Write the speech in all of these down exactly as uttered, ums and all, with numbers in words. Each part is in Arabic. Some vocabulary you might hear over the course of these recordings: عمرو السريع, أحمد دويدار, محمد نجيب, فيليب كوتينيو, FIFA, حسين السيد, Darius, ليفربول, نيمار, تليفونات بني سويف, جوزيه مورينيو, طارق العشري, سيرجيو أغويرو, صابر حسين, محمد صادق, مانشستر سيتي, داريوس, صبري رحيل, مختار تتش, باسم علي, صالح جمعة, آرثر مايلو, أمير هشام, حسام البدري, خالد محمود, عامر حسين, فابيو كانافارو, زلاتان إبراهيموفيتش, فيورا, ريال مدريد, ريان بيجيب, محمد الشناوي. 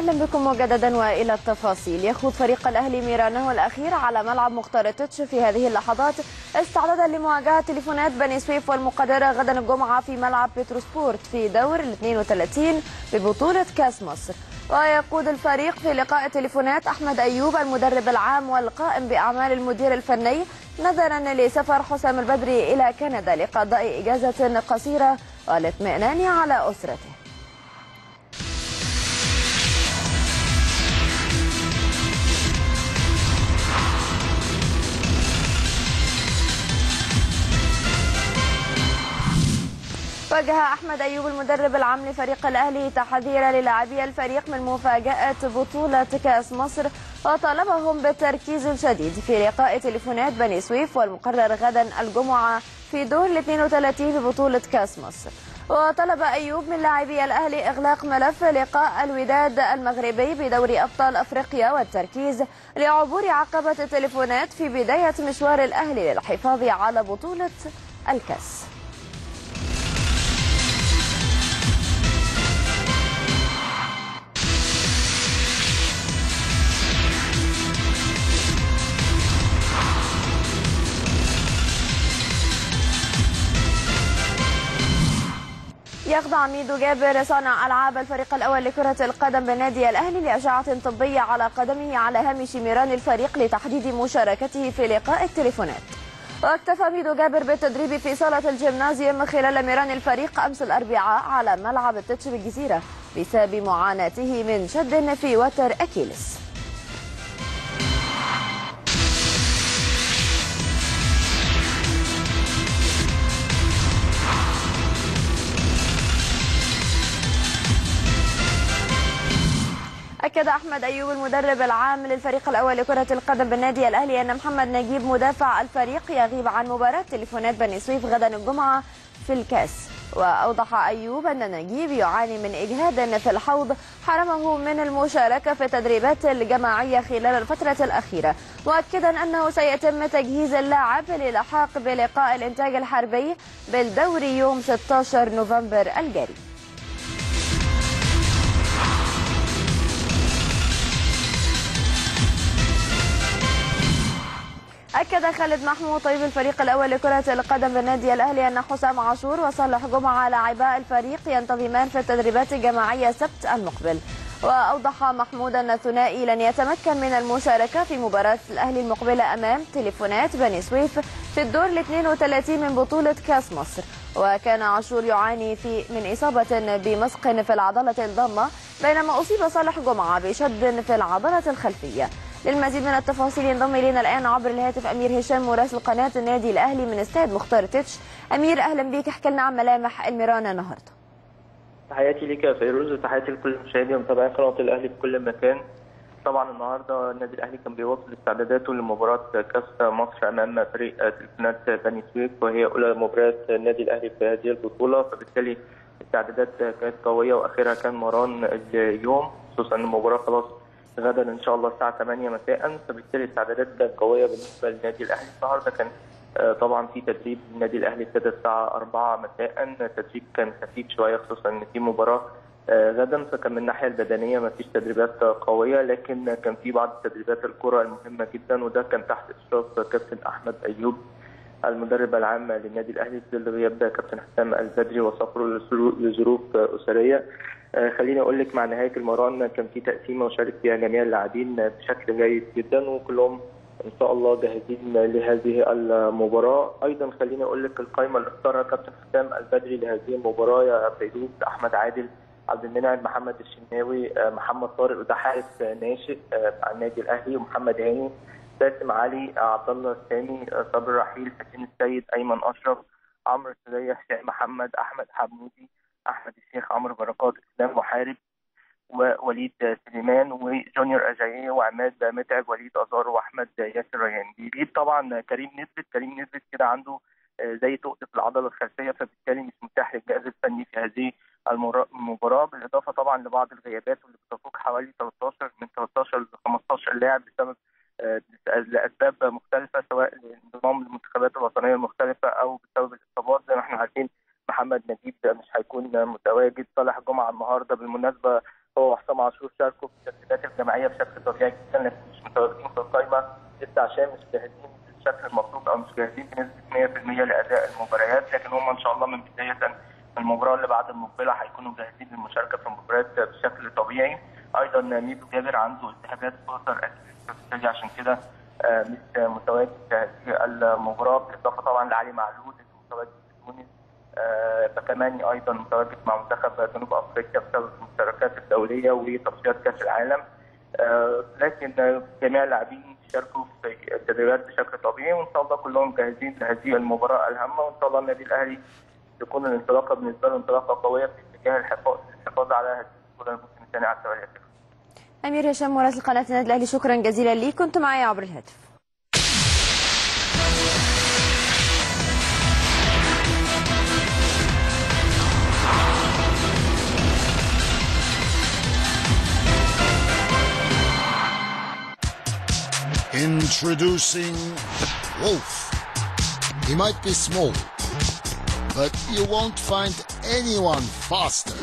أهلا بكم مجددا وإلى التفاصيل. يخوض فريق الأهلي ميرانه الأخير على ملعب مختار تتش في هذه اللحظات استعدادا لمواجهة تليفونات بني سويف والمقدرة غدا الجمعة في ملعب بتروسبورت في دور ال اثنين وثلاثين ببطولة كأس مصر. ويقود الفريق في لقاء تليفونات أحمد أيوب المدرب العام والقائم بأعمال المدير الفني نظرا لسفر حسام البدري إلى كندا لقضاء إجازة قصيرة والاطمئنان على أسرته. واجه أحمد أيوب المدرب العام لفريق الأهلي تحذير للاعبي الفريق من مفاجأة بطولة كأس مصر وطالبهم بالتركيز شديد في لقاء تليفونات بني سويف والمقرر غدا الجمعة في دور ال اثنين وثلاثين ببطولة كأس مصر. وطلب أيوب من لاعبي الأهلي إغلاق ملف لقاء الوداد المغربي بدوري أبطال أفريقيا والتركيز لعبور عقبة التليفونات في بداية مشوار الأهلي للحفاظ على بطولة الكأس. يخضع ميدو جابر صانع ألعاب الفريق الأول لكرة القدم بالنادي الأهلي لأشعة طبية على قدمه على هامش ميران الفريق لتحديد مشاركته في لقاء التليفونات. واكتفى ميدو جابر بالتدريب في صالة الجمنازيوم خلال ميران الفريق أمس الأربعاء على ملعب التتش بالجزيرة بسبب معاناته من شد في وتر أكيلس. أكد أحمد أيوب المدرب العام للفريق الأول لكرة القدم بالنادي الأهلي أن محمد نجيب مدافع الفريق يغيب عن مباراة تليفونات بني سويف غدا الجمعة في الكاس. وأوضح أيوب أن نجيب يعاني من إجهاد في الحوض حرمه من المشاركة في التدريبات الجماعية خلال الفترة الأخيرة، مؤكدا أنه سيتم تجهيز اللاعب للحاق بلقاء الإنتاج الحربي بالدوري يوم ستة عشر نوفمبر الجاري. أكد خالد محمود طبيب الفريق الأول لكرة القدم بالنادي الأهلي أن حسام عاشور وصالح جمعة لاعبا الفريق ينتظمان في التدريبات الجماعية السبت المقبل. وأوضح محمود أن الثنائي لن يتمكن من المشاركة في مباراة الأهلي المقبلة أمام تليفونات بني سويف في الدور ال اثنين وثلاثين من بطولة كأس مصر. وكان عاشور يعاني في من إصابة بمسق في العضلة الضمة بينما أصيب صالح جمعة بشد في العضلة الخلفية. للمزيد من التفاصيل ينضم الينا الان عبر الهاتف امير هشام مراسل قناه النادي الاهلي من استاد مختار تتش. امير اهلا بيك، احكي لنا عن ملامح الميرانه النهارده. تحياتي ليك يا فيروز وتحياتي لكل مشاهدي ومتابعي قناه الاهلي في كل مكان. طبعا النهارده النادي الاهلي كان بيواصل استعداداته لمباراه كاس مصر امام فريق تليفونات بني سويف وهي اولى مباريات النادي الاهلي في هذه البطوله، فبالتالي الاستعدادات كانت قويه واخرها كان مران اليوم، خصوصا ان المباراه خلاص غدا ان شاء الله الساعه ثمانية مساء، فبالتالي الاستعدادات كانت قويه بالنسبه للنادي الاهلي. النهارده كان طبعا في تدريب النادي الاهلي ابتدى الساعه أربعة مساء، التدريب كان خفيف شويه خصوصا ان في مباراه غدا، فكان من الناحيه البدنيه ما فيش تدريبات قويه، لكن كان في بعض تدريبات الكره المهمه جدا، وده كان تحت اشراف كابتن احمد ايوب المدرب العام للنادي الاهلي في ظل غياب كابتن حسام البدري وسفره لظروف اسريه. خليني اقول لك مع نهايه المران كان في تقسيمه وشارك فيها جميع اللاعبين بشكل جيد جدا وكلهم ان شاء الله جاهزين لهذه المباراه. ايضا خليني اقول لك القائمه اللي اختارها كابتن حسام البدري لهذه المباراه يا فيروز: احمد عادل، عبد المنعم، محمد الشناوي، محمد طارق وده حارس ناشئ مع النادي الاهلي، ومحمد هاني، باسم علي، عبد الله السامي، صبري رحيل، حسين السيد، ايمن اشرف، عمرو السريع، حسين محمد، احمد حمودي، احمد الشيخ، عمرو بركات، اسلام محارب ووليد سليمان وجونيور أجاي وعماد متعب، وليد أزار واحمد ياسر ريان بيجيب. طبعا كريم نسبت كريم نسبت كده عنده زي تؤدي في العضله الخلفيه، فبالتالي مش متاح للجهاز الفني في هذه المباراه، بالاضافه طبعا لبعض الغيابات واللي بتفوق حوالي ثلاثة عشر من ثلاثة عشر لخمسة عشر لاعب بسبب لاسباب مختلفه سواء الانضمام للمنتخبات الوطنيه المختلفه او بسبب الاصابات. زي ما احنا عارفين محمد نجيب مش هيكون متواجد، صالح جمعه النهارده بالمناسبه هو وحسام عاشور شاركوا في التسجيلات الجماعيه بشكل طبيعي جدا، لكن مش متواجدين في القايمه لسه عشان مش جاهزين بالشكل المطلوب او مش جاهزين بنسبه مية في المية لاداء المباريات، لكن هم ان شاء الله من بدايه المباراه اللي بعد المقبله هيكونوا جاهزين للمشاركه في المباريات بشكل طبيعي. ايضا ميدو جابر عنده التهابات خطر اكيد عشان كده مش متواجد في المباراه، بالاضافه طبعا لعلي معلول المتواجد في تونس، فكمان ايضا متواجد مع منتخب جنوب افريقيا بسبب المشاركات الدوليه وتصفيات كاس العالم، لكن جميع اللاعبين شاركوا في التدريبات بشكل طبيعي وان شاء الله كلهم جاهزين لهذه المباراه الهامه، وان شاء الله النادي الاهلي تكون الانطلاقه بالنسبه له انطلاقه قويه في اتجاه الحفاظ على هذه البطوله الموسم الثاني على التوالي. امير هشام مراسل قناه النادي الاهلي، شكرا جزيلا ليك، كنت معايا عبر الهاتف. Introducing Wolf. He might be small, but you won't find anyone faster,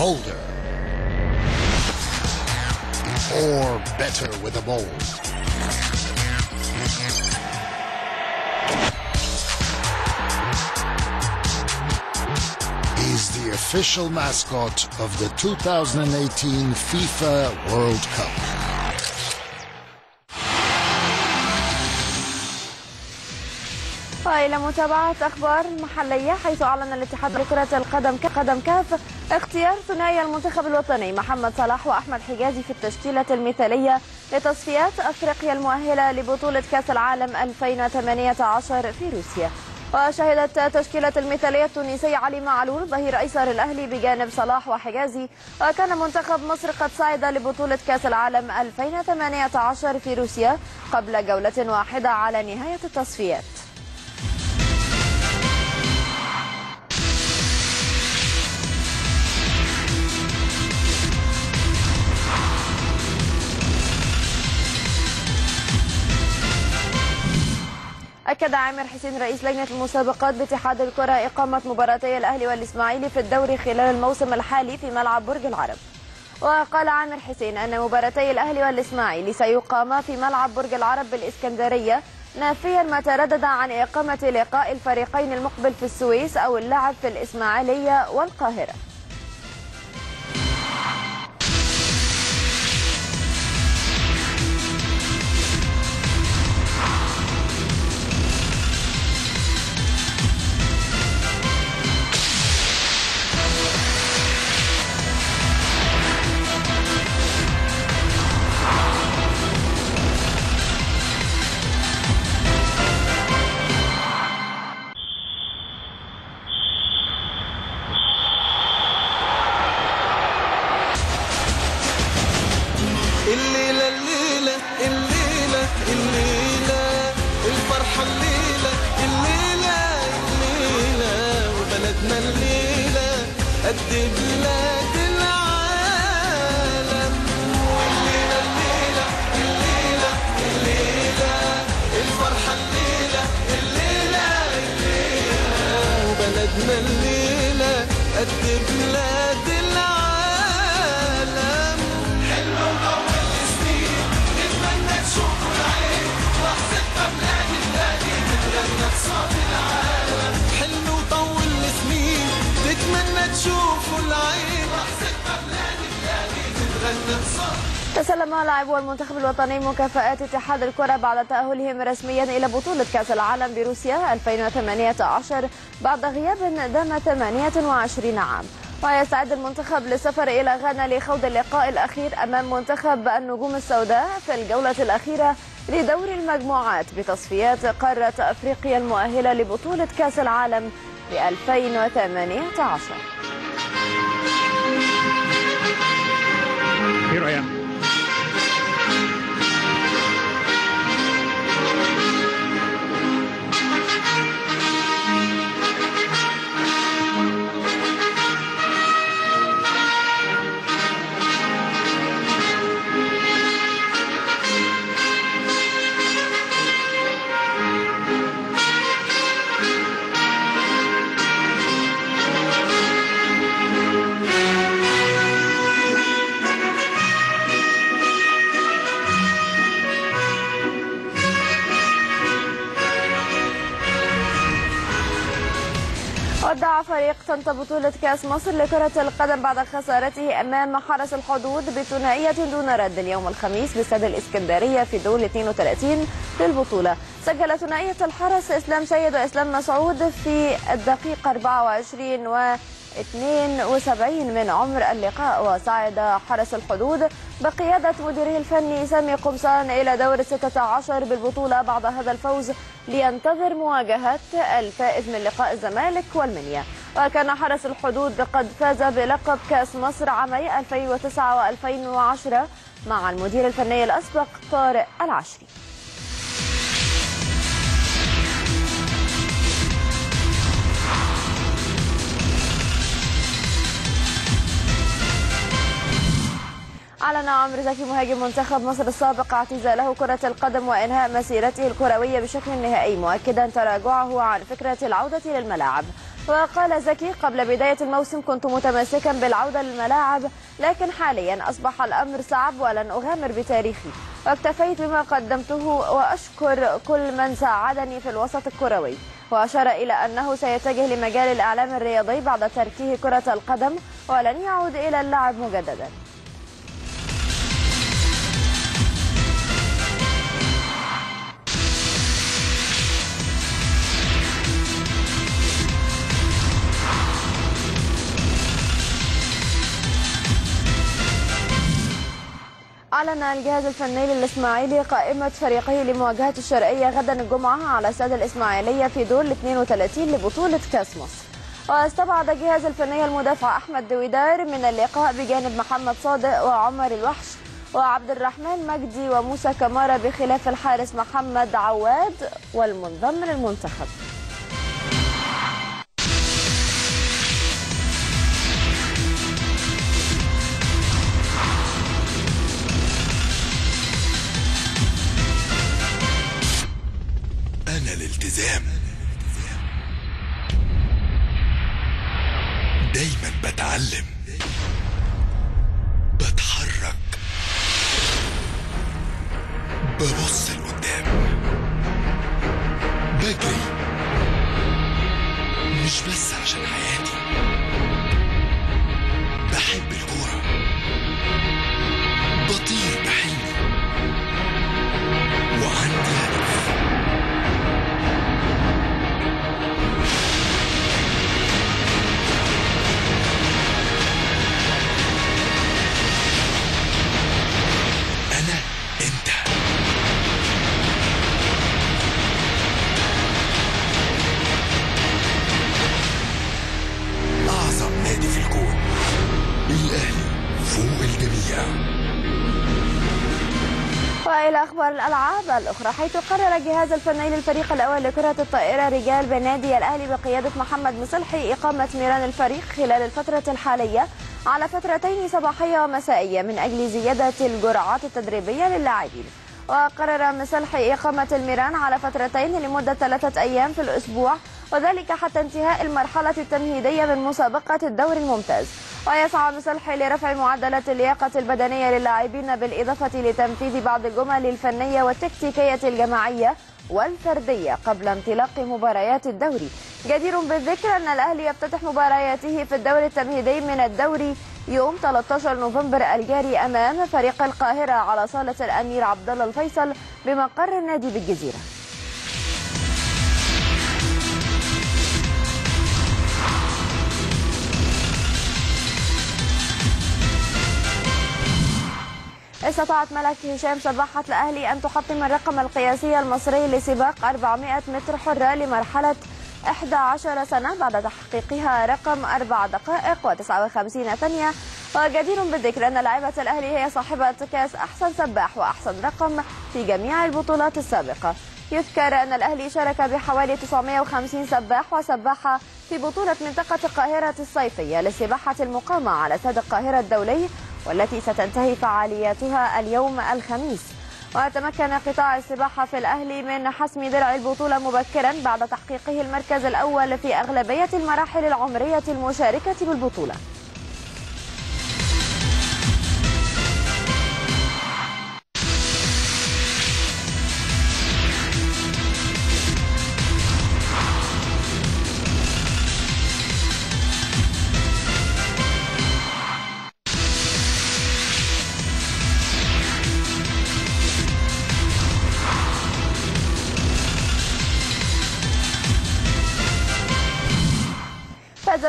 bolder, or better with a ball. He's the official mascot of the two thousand eighteen FIFA World Cup. إلى متابعة أخبار محلية، حيث أعلن الاتحاد لكرة القدم قدم كاف اختيار ثنائي المنتخب الوطني محمد صلاح وأحمد حجازي في التشكيلة المثالية لتصفيات أفريقيا المؤهلة لبطولة كأس العالم ألفين وثمانية عشر في روسيا. وشهدت تشكيلة المثالية التونسي علي معلول ظهير أيسر الأهلي بجانب صلاح وحجازي، وكان منتخب مصر قد صعد لبطولة كأس العالم ألفين وثمانية عشر في روسيا قبل جولة واحدة على نهاية التصفيات. أكد عامر حسين رئيس لجنة المسابقات باتحاد الكرة إقامة مباراتي الأهلي والإسماعيلي في الدوري خلال الموسم الحالي في ملعب برج العرب. وقال عامر حسين أن مباراتي الأهلي والإسماعيلي سيقاما في ملعب برج العرب بالإسكندرية، نافيا ما تردد عن إقامة لقاء الفريقين المقبل في السويس أو اللعب في الإسماعيلية والقاهرة. تسلم لاعبو المنتخب الوطني مكافآت اتحاد الكرة بعد تأهلهم رسميا إلى بطولة كأس العالم بروسيا ألفين وثمانية عشر بعد غياب دام ثمانية وعشرين عام. ويستعد المنتخب للسفر إلى غانا لخوض اللقاء الأخير أمام منتخب النجوم السوداء في الجولة الأخيرة لدور المجموعات بتصفيات قارة أفريقيا المؤهلة لبطولة كأس العالم ألفين وثمانية عشر. Here I am. الفريق تنتهي بطولة كأس مصر لكرة القدم بعد خسارته أمام حرس الحدود بثنائية دون رد اليوم الخميس باستاد الإسكندرية في دور اثنين وثلاثين للبطولة. سجل ثنائية الحرس إسلام سيد وإسلام مسعود في الدقيقة أربعة وعشرين و اثنين وسبعين من عمر اللقاء، وصعد حرس الحدود بقيادة مديره الفني سامي قمصان إلى دور الستة عشر بالبطولة بعد هذا الفوز لينتظر مواجهة الفائز من لقاء الزمالك والمنيا. وكان حرس الحدود قد فاز بلقب كأس مصر عامي ألفين وتسعة وألفين وعشرة مع المدير الفني الأسبق طارق العشري. أعلن عمرو زكي مهاجم منتخب مصر السابق اعتزاله كرة القدم وإنهاء مسيرته الكروية بشكل نهائي، مؤكدا تراجعه عن فكرة العودة للملاعب. وقال زكي: قبل بداية الموسم كنت متمسكا بالعودة للملاعب، لكن حاليا أصبح الأمر صعب ولن أغامر بتاريخي، واكتفيت بما قدمته وأشكر كل من ساعدني في الوسط الكروي. وأشار إلى أنه سيتجه لمجال الإعلام الرياضي بعد تركه كرة القدم ولن يعود إلى اللعب مجددا. أعلن الجهاز الفني للإسماعيلي قائمة فريقه لمواجهة الشرقية غدا الجمعة على استاد الإسماعيلية في دور اثنين وثلاثين لبطولة كأس مصر. واستبعد الجهاز الفني المدافع أحمد دويدار من اللقاء بجانب محمد صادق وعمر الوحش وعبد الرحمن مجدي وموسى كمارة، بخلاف الحارس محمد عواد والمنضم للمنتخب. الالتزام دايما بتعلم، بتحرك، ببص لقدام، بجري مش بس عشان حياتي، بحب الكورة، بطير بحلمي وعندي هدف. وإلى أخبار الألعاب الأخرى، حيث قرر الجهاز الفني للفريق الأول لكرة الطائرة رجال بنادي الأهلي بقيادة محمد مصلحي إقامة ميران الفريق خلال الفترة الحالية على فترتين صباحية ومسائية من أجل زيادة الجرعات التدريبية للاعبين. وقرر مصلحي إقامة الميران على فترتين لمدة ثلاثة أيام في الأسبوع، وذلك حتى انتهاء المرحلة التمهيدية من مسابقة الدوري الممتاز. ويسعى مصلحي لرفع معدلات اللياقة البدنية للاعبين بالإضافة لتنفيذ بعض الجمل الفنية والتكتيكية الجماعية والفردية قبل انطلاق مباريات الدوري. جدير بالذكر أن الأهلي يفتتح مبارياته في الدور التمهيدي من الدوري يوم ثلاثة عشر نوفمبر الجاري أمام فريق القاهرة على صالة الأمير عبد الله الفيصل بمقر النادي بالجزيرة. استطاعت ملك هشام سباحة الأهلي أن تحطم الرقم القياسي المصري لسباق أربعمائة متر حرة لمرحلة إحدى عشرة سنة بعد تحقيقها رقم أربع دقائق وتسعة وخمسين ثانية. وجدير بالذكر أن لاعبة الأهلي هي صاحبة كأس أحسن سباح وأحسن رقم في جميع البطولات السابقة. يذكر أن الأهلي شارك بحوالي تسعمائة وخمسين سباح وسباحة في بطولة منطقة القاهرة الصيفية للسباحة المقامة على استاد القاهرة الدولي، والتي ستنتهي فعالياتها اليوم الخميس. وتمكن قطاع السباحة في الأهلي من حسم درع البطولة مبكرا بعد تحقيقه المركز الأول في أغلبية المراحل العمرية المشاركة بالبطولة.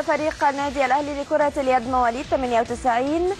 فريق النادي الأهلي لكرة اليد مواليد ثمانية وتسعين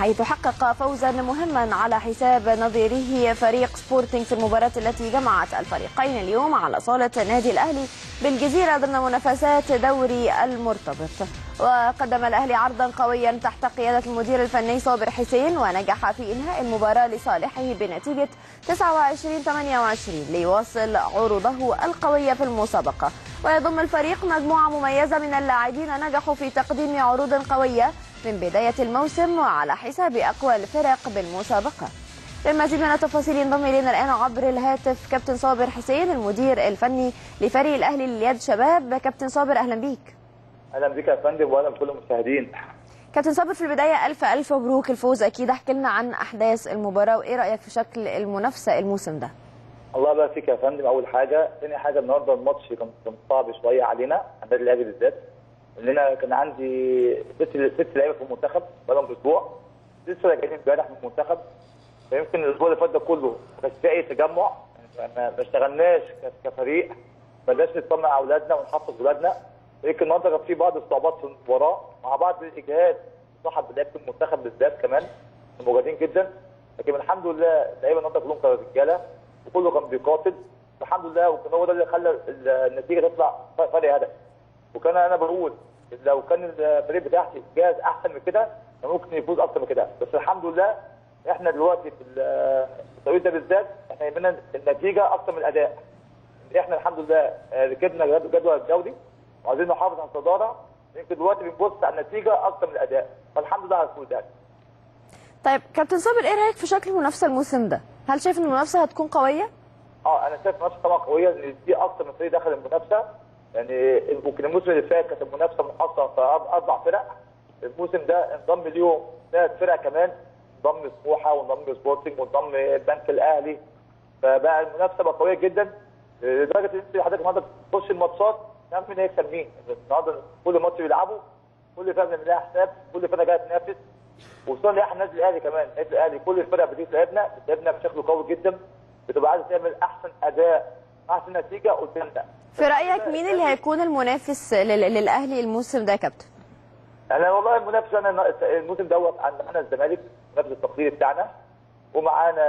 حيث حقق فوزا مهما على حساب نظيره فريق سبورتينغ في المباراة التي جمعت الفريقين اليوم على صالة النادي الأهلي بالجزيرة ضمن منافسات دوري المرتبط. وقدم الأهلي عرضا قويا تحت قيادة المدير الفني صابر حسين، ونجح في إنهاء المباراة لصالحه بنتيجة تسعة وعشرين ثمانية وعشرين ليواصل عروضه القوية في المسابقة. ويضم الفريق مجموعة مميزة من اللاعبين نجحوا في تقديم عروض قوية من بداية الموسم وعلى حساب أقوى الفرق بالمسابقة. للمزيد من التفاصيل ينضم إلينا الآن عبر الهاتف كابتن صابر حسين المدير الفني لفريق الأهلي لليد شباب. كابتن صابر أهلا بيك. أهلا بك يا فندم وأهلا بكل المشاهدين. كابتن صابر في البداية ألف ألف مبروك الفوز، أكيد احكي لنا عن أحداث المباراة وإيه رأيك في شكل المنافسة الموسم ده؟ الله يبارك فيك يا فندم. أول حاجة، ثاني حاجة النهارده الماتش كان صعب شوية علينا على النادي الأهلي بالذات، لأن كان عندي ست ست لعيبة في المنتخب بقالهم أسبوع، لسه راجعين امبارح من المنتخب، فيمكن الأسبوع اللي فات ده كله ما كانش فيه أي تجمع، ما اشتغلناش كفريق، ما بدناش نطمع على أولادنا ونحفظ أولادنا. يمكن النهارده كان في بعض الصعوبات في المباراه مع بعض الاجهاد صاحب لعيبه المنتخب بالذات كمان مجهدين جدا، لكن الحمد لله اللعيبه النهارده كلهم كانوا رجاله وكله كان بيقاتل الحمد لله، وكان هو ده اللي خلى النتيجه تطلع فرق هدف. وكان انا بقول لو كان الفريق بتاعتي جاهز احسن من كده كان ممكن يفوز اكتر من كده، بس الحمد لله احنا دلوقتي في التوقيت ده بالذات احنا يهمنا النتيجه اكتر من الاداء. احنا الحمد لله ركبنا جدول الدوري وعايزين نحافظ على الصداره، يمكن دلوقتي بنبص على النتيجه اكتر من الاداء، فالحمد لله على كل ده. طيب كابتن صابر ايه رايك في شكل المنافسه الموسم ده؟ هل شايف ان المنافسه هتكون قويه؟ اه انا شايف المنافسه طبعا قويه لان في اكتر من فريق دخل المنافسه، يعني ممكن الموسم اللي فات كانت المنافسه منحصره في اربع فرق، الموسم ده انضم اليوم ثلاث فرق كمان، انضم سموحه وانضم سبورتنج وانضم البنك الاهلي، فبقى المنافسه بقى قويه جدا لدرجه ان انت حضرتك النهارده بتخش الماتشات نعم مين هيكسب مين؟ النهارده كل ماتش بيلعبوا كل فرقه بنلاقي حساب، كل فرقه جايه تنافس، وخصوصا ان احنا النادي الاهلي كمان، النادي الاهلي كل الفرق بتتعبنا بتتعبنا بشكل قوي جدا، بتبقى عايزه تعمل احسن اداء احسن نتيجه قدامنا. في رايك مين اللي هيكون المنافس للاهلي الموسم ده يا كابتن؟ انا والله المنافس انا الموسم دوت عندنا الزمالك المنافس التقليدي بتاعنا، ومعانا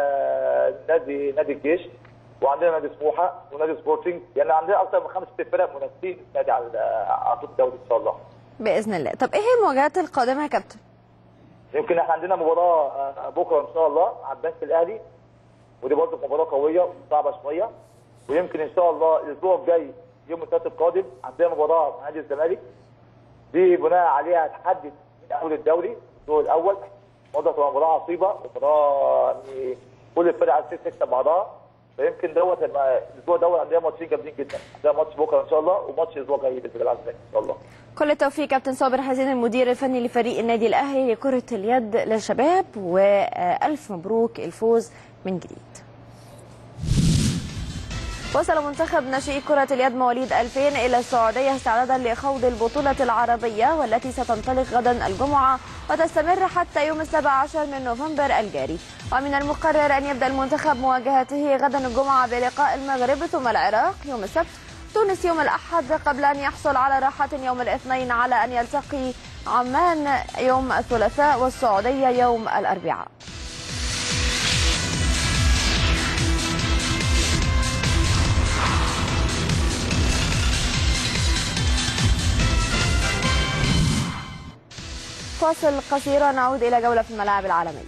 نادي نادي الجيش، وعندنا نادي سموحه ونادي سبورتنج، يعني عندنا اكثر من خمس ست فرق منافسين نادي على على الدوري ان شاء الله. باذن الله. طب ايه هي المواجهات القادمه يا كابتن؟ يمكن احنا عندنا مباراه بكره ان شاء الله على البنك الاهلي، ودي برضه مباراه قويه وصعبه شويه، ويمكن ان شاء الله الاسبوع الجاي يوم الثلاث القادم عندنا مباراه مع نادي الزمالك، دي بناء عليها هتحدد من اول الدوري الدور الاول، برضه هتبقى مباراه عصيبه ومباراه يعني كل الفرق عايزه تكسب بعضها، فيمكن دوت هيبقى الاسبوع دوت عندنا ماتشين جامدين جدا، عندنا ماتش بكره ان شاء الله وماتش الاسبوع الجاي باذن الله ان شاء الله. كل التوفيق كابتن صابر حسين المدير الفني لفريق النادي الاهلي لكره اليد للشباب، والف مبروك الفوز من جديد. وصل منتخب ناشئي كرة اليد مواليد ألفين إلى السعودية استعدادا لخوض البطولة العربية والتي ستنطلق غدا الجمعة وتستمر حتى يوم السابع عشر من نوفمبر الجاري. ومن المقرر أن يبدأ المنتخب مواجهته غدا الجمعة بلقاء المغرب ثم العراق يوم السبت، تونس يوم الأحد، قبل أن يحصل على راحة يوم الاثنين على أن يلتقي عمان يوم الثلاثاء والسعودية يوم الأربعاء. فاصل قصير نعود إلى جولة في الملاعب العالمية.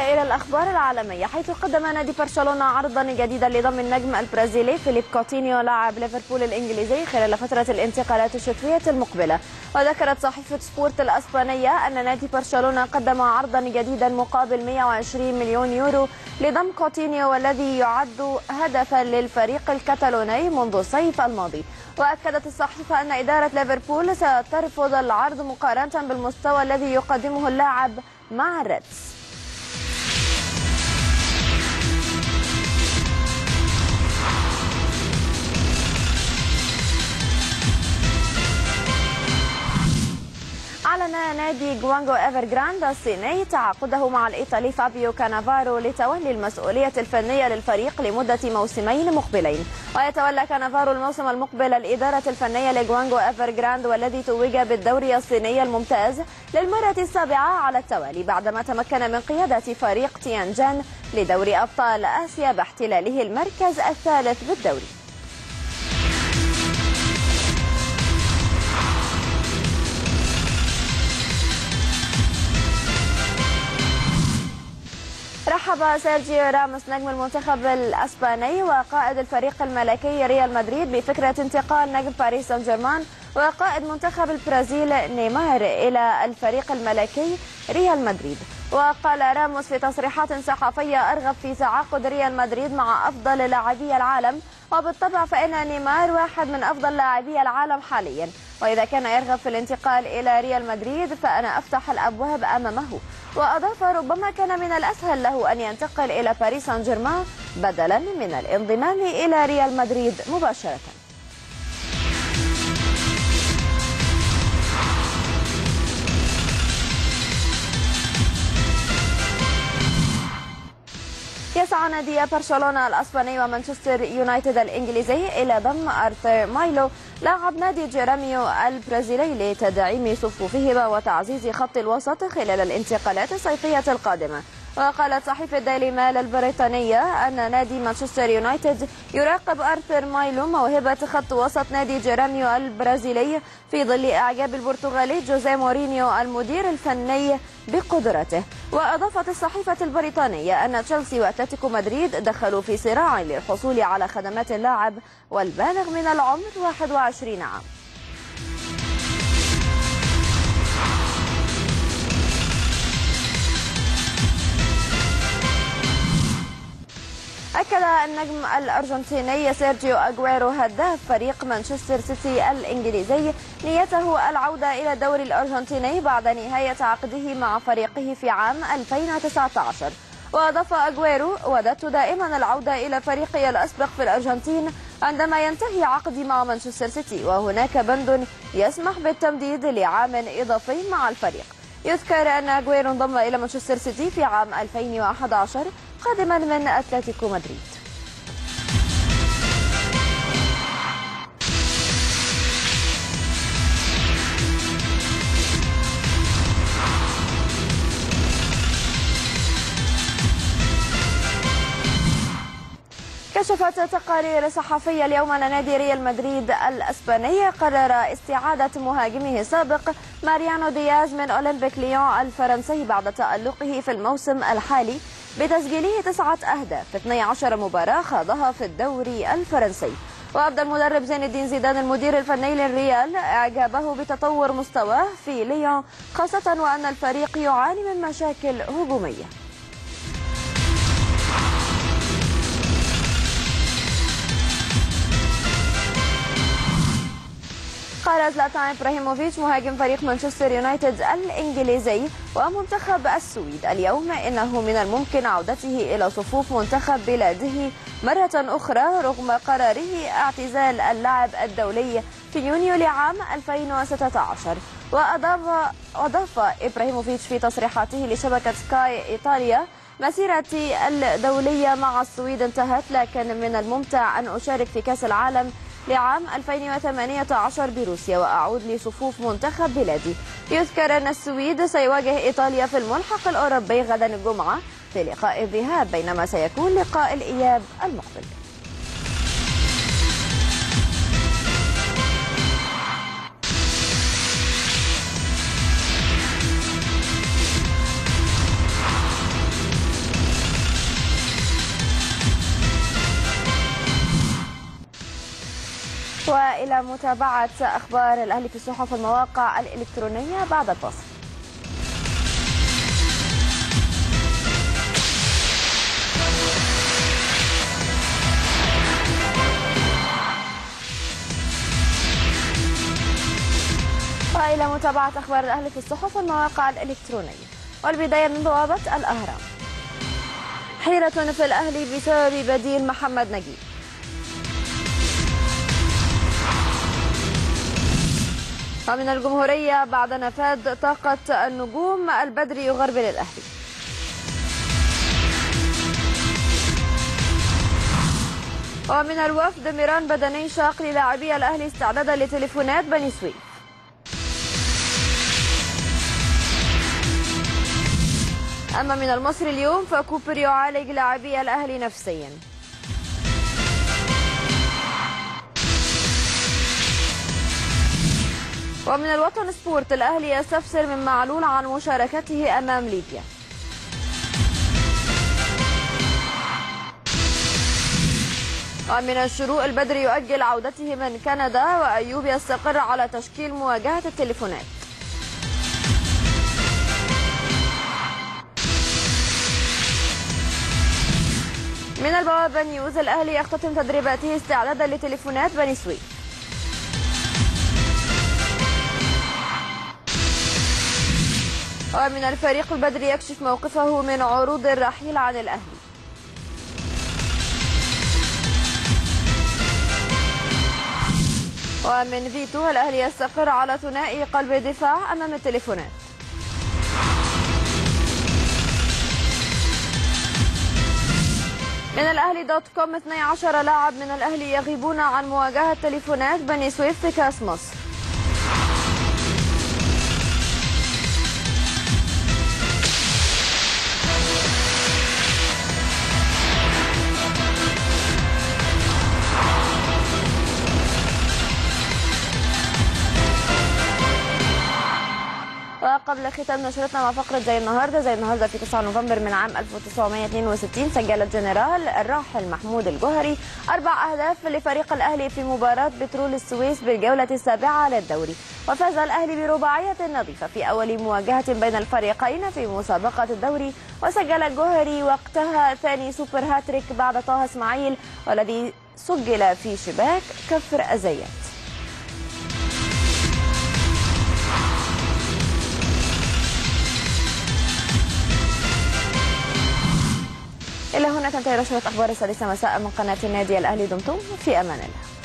إلى الأخبار العالمية، حيث قدم نادي برشلونة عرضا جديدا لضم النجم البرازيلي فيليب كوتينيو لاعب ليفربول الإنجليزي خلال فترة الانتقالات الشتوية المقبلة. وذكرت صحيفة سبورت الأسبانية أن نادي برشلونة قدم عرضا جديدا مقابل مئة وعشرين مليون يورو لضم كوتينيو، والذي يعد هدفا للفريق الكتالوني منذ الصيف الماضي. وأكدت الصحيفة أن إدارة ليفربول سترفض العرض مقارنة بالمستوى الذي يقدمه اللاعب مع الريدز. أعلن نادي جوانغو إيفرغراند الصيني تعاقده مع الإيطالي فابيو كانافارو لتولي المسؤولية الفنية للفريق لمدة موسمين مقبلين. ويتولى كانافارو الموسم المقبل الإدارة الفنية لجوانغو إيفرغراند، والذي توج بالدوري الصيني الممتاز للمرة السابعة على التوالي بعدما تمكن من قيادة فريق تيانجان لدوري أبطال آسيا باحتلاله المركز الثالث بالدوري. رحب سيرجيو راموس نجم المنتخب الاسباني وقائد الفريق الملكي ريال مدريد بفكره انتقال نجم باريس سان جيرمان وقائد منتخب البرازيل نيمار الى الفريق الملكي ريال مدريد. وقال راموس في تصريحات صحفيه: ارغب في تعاقد ريال مدريد مع افضل لاعبي العالم، وبالطبع فان نيمار واحد من افضل لاعبي العالم حاليا، واذا كان يرغب في الانتقال الى ريال مدريد فانا افتح الابواب امامه. وأضاف: ربما كان من الأسهل له أن ينتقل إلى باريس سان جيرمان بدلا من الانضمام إلى ريال مدريد مباشرة. يسعى نادي برشلونة الأسباني ومانشستر يونايتد الإنجليزي إلى ضم آرثر مايلو لاعب نادي جيراميو البرازيلي لتدعيم صفوفهما وتعزيز خط الوسط خلال الانتقالات الصيفية القادمة. وقالت صحيفة ديلي ميل البريطانية أن نادي مانشستر يونايتد يراقب آرثر مايلو موهبة خط وسط نادي جيراميو البرازيلي في ظل إعجاب البرتغالي جوزيه مورينيو المدير الفني بقدرته. وأضافت الصحيفة البريطانية أن تشيلسي وأتلتيكو مدريد دخلوا في صراع للحصول على خدمات اللاعب والبالغ من العمر واحد وعشرين عام. أكد النجم الأرجنتيني سيرجيو أغويرو هداف فريق مانشستر سيتي الإنجليزي نيته العودة إلى الدوري الأرجنتيني بعد نهاية عقده مع فريقه في عام ألفين وتسعة عشر. وأضاف أغويرو: وددت دائما العودة إلى فريقي الأسبق في الأرجنتين عندما ينتهي عقدي مع مانشستر سيتي، وهناك بند يسمح بالتمديد لعام إضافي مع الفريق. يذكر أن أغويرو انضم إلى مانشستر سيتي في عام ألفين وأحد عشر قادما من أتلتيكو مدريد. كشفت تقارير صحفية اليوم أن نادي ريال مدريد الأسباني قرر استعادة مهاجمه السابق ماريانو دياز من أولمبيك ليون الفرنسي بعد تألقه في الموسم الحالي بتسجيله تسعة أهداف في اثنتي عشرة مباراة خاضها في الدوري الفرنسي. وأبدى المدرب زين الدين زيدان المدير الفني للريال إعجابه بتطور مستواه في ليون، خاصة وأن الفريق يعاني من مشاكل هجومية. قال زلاتان إبراهيموفيتش مهاجم فريق مانشستر يونايتد الإنجليزي ومنتخب السويد اليوم إنه من الممكن عودته إلى صفوف منتخب بلاده مرة أخرى رغم قراره اعتزال اللعب الدولي في يونيو لعام ألفين وستة عشر. وأضاف إبراهيموفيتش في تصريحاته لشبكة سكاي إيطاليا: مسيرتي الدولية مع السويد انتهت، لكن من الممتع أن أشارك في كأس العالم لعام ألفين وثمانية عشر بروسيا وأعود لصفوف منتخب بلادي. يذكر أن السويد سيواجه إيطاليا في الملحق الأوروبي غدا الجمعة في لقاء الذهاب، بينما سيكون لقاء الإياب المقبل. إلى متابعة أخبار الأهلي في الصحف والمواقع الإلكترونية بعد الفاصل. إلى متابعة أخبار الأهلي في الصحف والمواقع الإلكترونية، والبداية من بوابة الأهرام. حيرة في الأهلي بسبب بديل محمد نجيب. ومن الجمهورية بعد نفاذ طاقة النجوم البدري يغربل الأهلي. ومن الوفد مران بدني شاق للاعبي الأهلي استعدادا لتليفونات بني سويف. أما من المصري اليوم فكوبر يعالج لاعبي الأهلي نفسيا. ومن الوطن سبورت الأهلي يستفسر من معلول عن مشاركته أمام ليبيا. ومن الشروق البدري يؤجل عودته من كندا، وأيوب يستقر على تشكيل مواجهة التليفونات. من البوابة نيوز الأهلي يختتم تدريباته استعدادا لتليفونات بني سويف. ومن الفريق البدري يكشف موقفه من عروض الرحيل عن الأهلي. ومن فيتو الأهلي يستقر على ثنائي قلب دفاع أمام التليفونات. من الأهلي دوت كوم اثني عشر لاعب من الأهلي يغيبون عن مواجهة تليفونات بني سويف في كأس مصر. قبل ختام نشرتنا مع فقرة زي النهارده، زي النهارده في تسعة نوفمبر من عام ألف وتسعمائة واثنين وستين سجل الجنرال الراحل محمود الجوهري أربع أهداف لفريق الأهلي في مباراة بترول السويس بالجولة السابعة للدوري، وفاز الأهلي برباعية نظيفة في أول مواجهة بين الفريقين في مسابقة الدوري، وسجل الجوهري وقتها ثاني سوبر هاتريك بعد طه إسماعيل والذي سجل في شباك كفر الزيات. إلى هنا تنتهي نشرة أخبار السادسة مساء من قناة النادي الأهلي، دمتم في أمان الله.